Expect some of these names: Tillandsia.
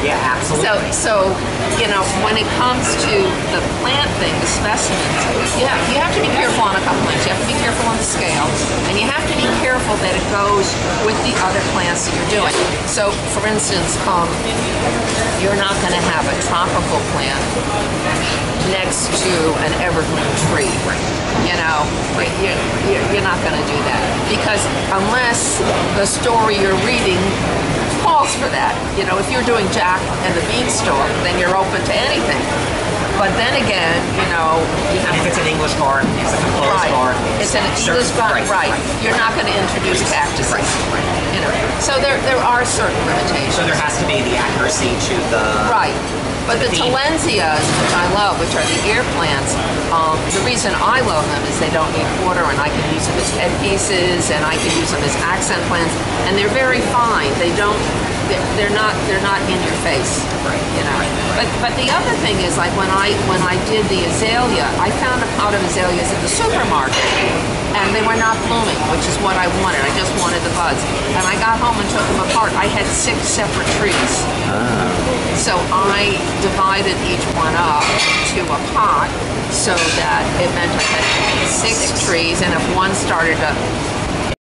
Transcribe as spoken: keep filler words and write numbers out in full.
Yeah, absolutely. So, so, you know, when it comes to the plant thing, the specimens, yeah, you have to be careful on a couple things. You have to be careful on the scale, and you have to be careful that it goes with the other plants that you're doing. So, for instance, um, you're not going to have a tropical plant next to an evergreen tree. You know, you're, you're not going to do that, because unless the story you're reading calls for that. You know, if you're doing Jack and the Beanstalk, then you're open to anything. But then again, you know, you have if it's an English garden, it's a composed garden. It's an English garden, right. You're not going to introduce cactuses. Right. You know, so there there are certain limitations. So there has to be the accuracy to the right. But the Tillandsias, which I love, which are the ear plants, um, the reason I love them is they don't need water, and I can use them as headpieces, and I can use them as accent plants, and they're very fine. They don't, they're, they're not, they're not in your face, right? You know. Right. But but the other thing is, like when I when I did the azalea, I found a pot of azaleas at the supermarket, and they were not blooming, which is what I wanted. I just wanted the buds. And I got home and took them apart. I had six separate trees. Ah. So I divided each one up to a pot so that it meant I had six trees, and if one started to